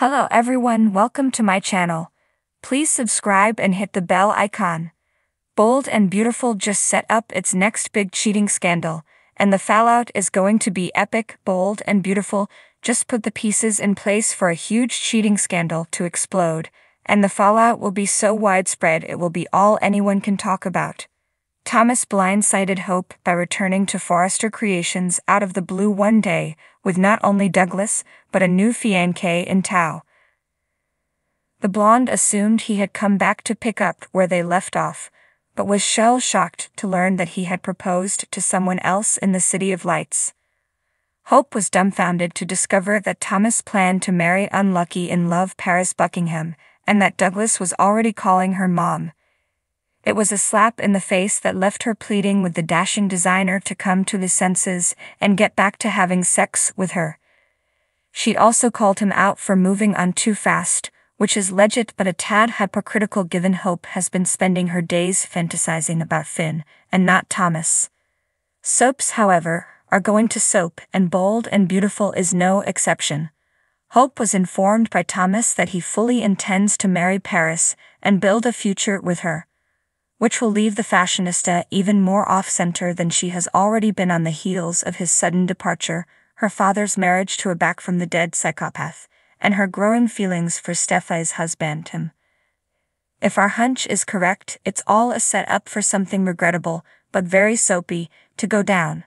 Hello everyone, welcome to my channel. Please subscribe and hit the bell icon. Bold and Beautiful just set up its next big cheating scandal, and the fallout is going to be epic. Bold and Beautiful just put the pieces in place for a huge cheating scandal to explode, and the fallout will be so widespread it will be all anyone can talk about. Thomas blindsided Hope by returning to Forrester Creations out of the blue one day, with not only Douglas, but a new fiancé in tow. The blonde assumed he had come back to pick up where they left off, but was shell-shocked to learn that he had proposed to someone else in the City of Lights. Hope was dumbfounded to discover that Thomas planned to marry unlucky in love Paris Buckingham, and that Douglas was already calling her mom. It was a slap in the face that left her pleading with the dashing designer to come to his senses and get back to having sex with her. She'd also called him out for moving on too fast, which is legit but a tad hypocritical given Hope has been spending her days fantasizing about Finn, and not Thomas. Soaps, however, are going to soap, and Bold and Beautiful is no exception. Hope was informed by Thomas that he fully intends to marry Paris and build a future with her, which will leave the fashionista even more off-center than she has already been on the heels of his sudden departure, her father's marriage to a back-from-the-dead psychopath, and her growing feelings for Steffy's husband, him. If our hunch is correct, it's all a set-up for something regrettable, but very soapy, to go down.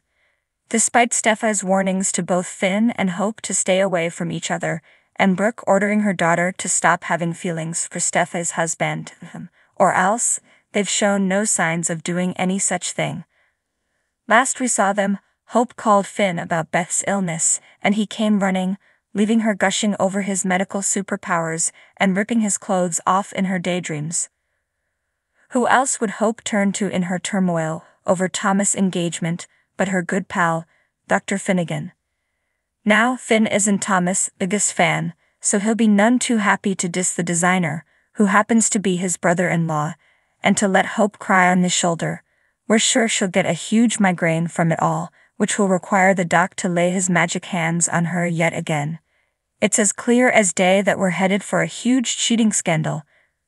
Despite Steffy's warnings to both Finn and Hope to stay away from each other, and Brooke ordering her daughter to stop having feelings for Steffy's husband, him, or else, they've shown no signs of doing any such thing. Last we saw them, Hope called Finn about Beth's illness, and he came running, leaving her gushing over his medical superpowers and ripping his clothes off in her daydreams. Who else would Hope turn to in her turmoil over Thomas' engagement but her good pal, Dr. Finnegan? Now Finn isn't Thomas' biggest fan, so he'll be none too happy to diss the designer, who happens to be his brother-in-law, and to let Hope cry on his shoulder. We're sure she'll get a huge migraine from it all, which will require the doc to lay his magic hands on her yet again. It's as clear as day that we're headed for a huge cheating scandal.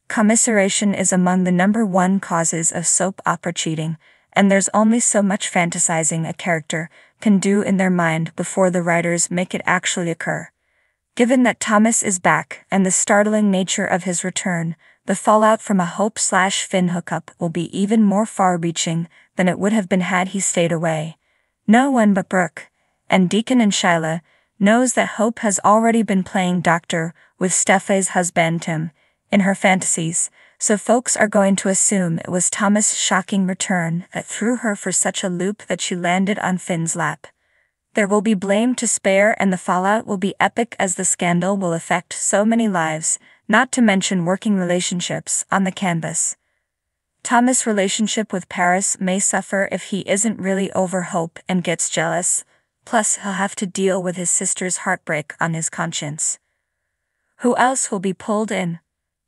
Commiseration is among the #1 causes of soap opera cheating, and there's only so much fantasizing a character can do in their mind before the writers make it actually occur. Given that Thomas is back and the startling nature of his return, the fallout from a Hope/Finn hookup will be even more far-reaching than it would have been had he stayed away. No one but Brooke, and Deacon and Shyla, knows that Hope has already been playing doctor with Steffy's husband Tim in her fantasies, so folks are going to assume it was Thomas' shocking return that threw her for such a loop that she landed on Finn's lap. There will be blame to spare, and the fallout will be epic as the scandal will affect so many lives, not to mention working relationships on the canvas. Thomas' relationship with Paris may suffer if he isn't really over Hope and gets jealous, plus he'll have to deal with his sister's heartbreak on his conscience. Who else will be pulled in?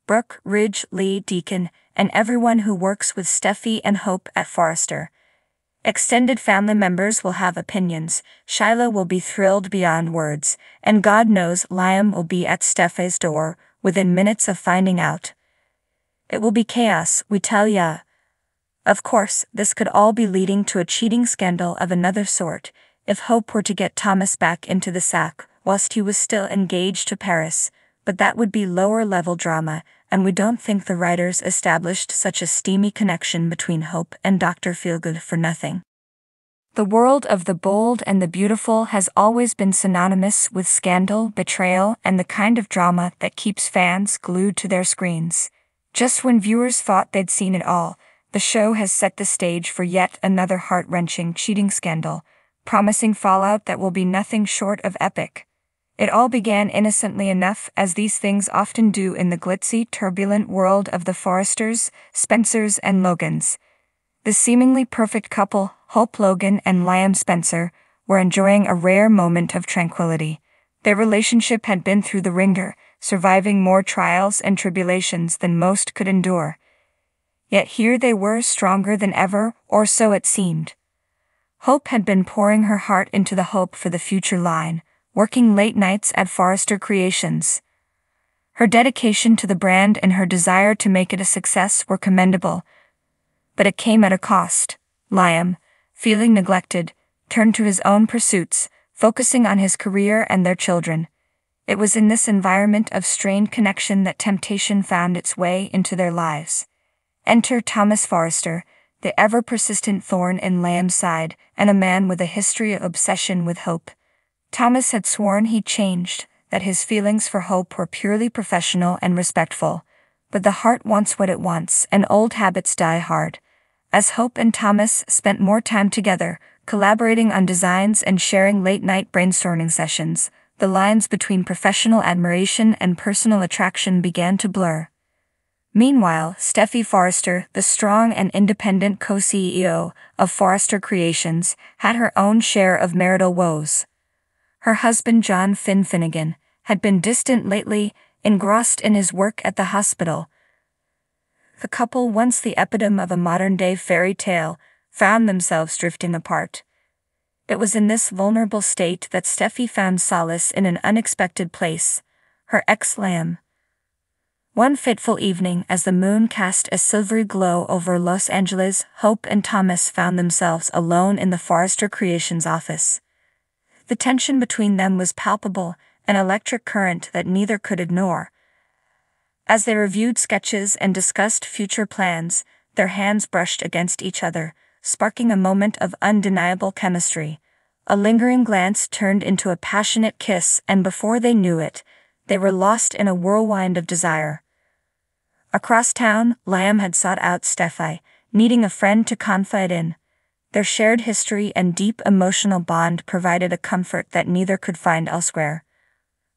Brooke, Ridge, Lee, Deacon, and everyone who works with Steffy and Hope at Forrester. Extended family members will have opinions, Shyla will be thrilled beyond words, and God knows Liam will be at Steffy's door within minutes of finding out. It will be chaos, we tell ya. Of course, this could all be leading to a cheating scandal of another sort, if Hope were to get Thomas back into the sack whilst he was still engaged to Paris, but that would be lower-level drama, and we don't think the writers established such a steamy connection between Hope and Dr. Feelgood for nothing. The world of The Bold and the Beautiful has always been synonymous with scandal, betrayal, and the kind of drama that keeps fans glued to their screens. Just when viewers thought they'd seen it all, the show has set the stage for yet another heart-wrenching cheating scandal, promising fallout that will be nothing short of epic. It all began innocently enough, as these things often do in the glitzy, turbulent world of the Forresters, Spencers, and Logans. The seemingly perfect couple, Hope Logan and Liam Spencer, were enjoying a rare moment of tranquility. Their relationship had been through the wringer, surviving more trials and tribulations than most could endure. Yet here they were, stronger than ever, or so it seemed. Hope had been pouring her heart into the Hope for the Future line, working late nights at Forrester Creations. Her dedication to the brand and her desire to make it a success were commendable, but it came at a cost. Liam, feeling neglected, turned to his own pursuits, focusing on his career and their children. It was in this environment of strained connection that temptation found its way into their lives. Enter Thomas Forrester, the ever-persistent thorn in Liam's side, and a man with a history of obsession with Hope. Thomas had sworn he changed, that his feelings for Hope were purely professional and respectful, but the heart wants what it wants, and old habits die hard. As Hope and Thomas spent more time together, collaborating on designs and sharing late-night brainstorming sessions, the lines between professional admiration and personal attraction began to blur. Meanwhile, Steffy Forrester, the strong and independent co-CEO of Forrester Creations, had her own share of marital woes. Her husband John Finn Finnegan had been distant lately, engrossed in his work at the hospital. The couple, once the epitome of a modern-day fairy tale, found themselves drifting apart. It was in this vulnerable state that Steffy found solace in an unexpected place, her ex-Liam. One fateful evening, as the moon cast a silvery glow over Los Angeles, Hope and Thomas found themselves alone in the Forrester Creations office. The tension between them was palpable, an electric current that neither could ignore. As they reviewed sketches and discussed future plans, their hands brushed against each other, sparking a moment of undeniable chemistry. A lingering glance turned into a passionate kiss, and before they knew it, they were lost in a whirlwind of desire. Across town, Liam had sought out Steffy, needing a friend to confide in. Their shared history and deep emotional bond provided a comfort that neither could find elsewhere.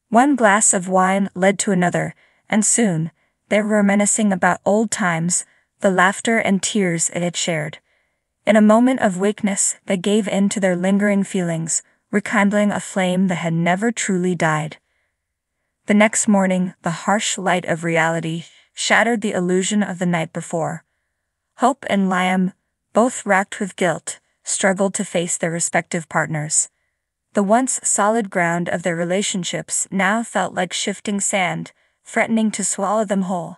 One glass of wine led to another, and soon, they were reminiscing about old times, the laughter and tears it had shared. In a moment of weakness, they gave in to their lingering feelings, rekindling a flame that had never truly died. The next morning, the harsh light of reality shattered the illusion of the night before. Hope and Liam, both racked with guilt, struggled to face their respective partners. The once solid ground of their relationships now felt like shifting sand, threatening to swallow them whole.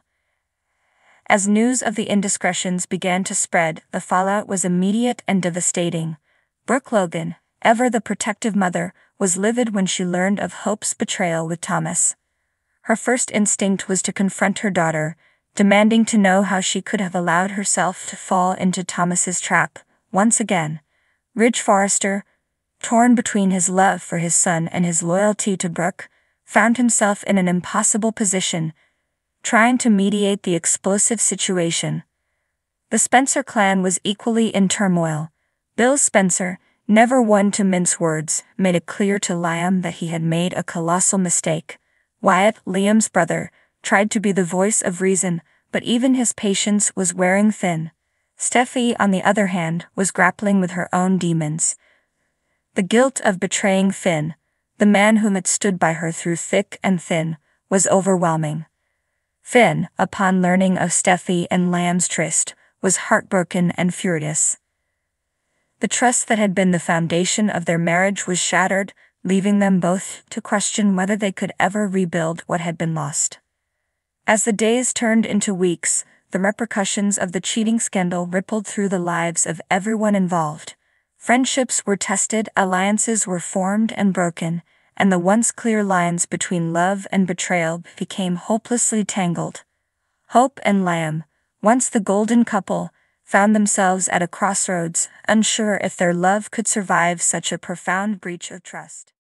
As news of the indiscretions began to spread, the fallout was immediate and devastating. Brooke Logan, ever the protective mother, was livid when she learned of Hope's betrayal with Thomas. Her first instinct was to confront her daughter, demanding to know how she could have allowed herself to fall into Thomas's trap. Once again, Ridge Forrester, torn between his love for his son and his loyalty to Brooke, found himself in an impossible position, trying to mediate the explosive situation. The Spencer clan was equally in turmoil. Bill Spencer, never one to mince words, made it clear to Liam that he had made a colossal mistake. Wyatt, Liam's brother, tried to be the voice of reason, but even his patience was wearing thin. Steffy, on the other hand, was grappling with her own demons. The guilt of betraying Finn, the man whom had stood by her through thick and thin, was overwhelming. Finn, upon learning of Steffy and Liam's tryst, was heartbroken and furious. The trust that had been the foundation of their marriage was shattered, leaving them both to question whether they could ever rebuild what had been lost. As the days turned into weeks, the repercussions of the cheating scandal rippled through the lives of everyone involved. Friendships were tested, alliances were formed and broken, and the once clear lines between love and betrayal became hopelessly tangled. Hope and Liam, once the golden couple, found themselves at a crossroads, unsure if their love could survive such a profound breach of trust.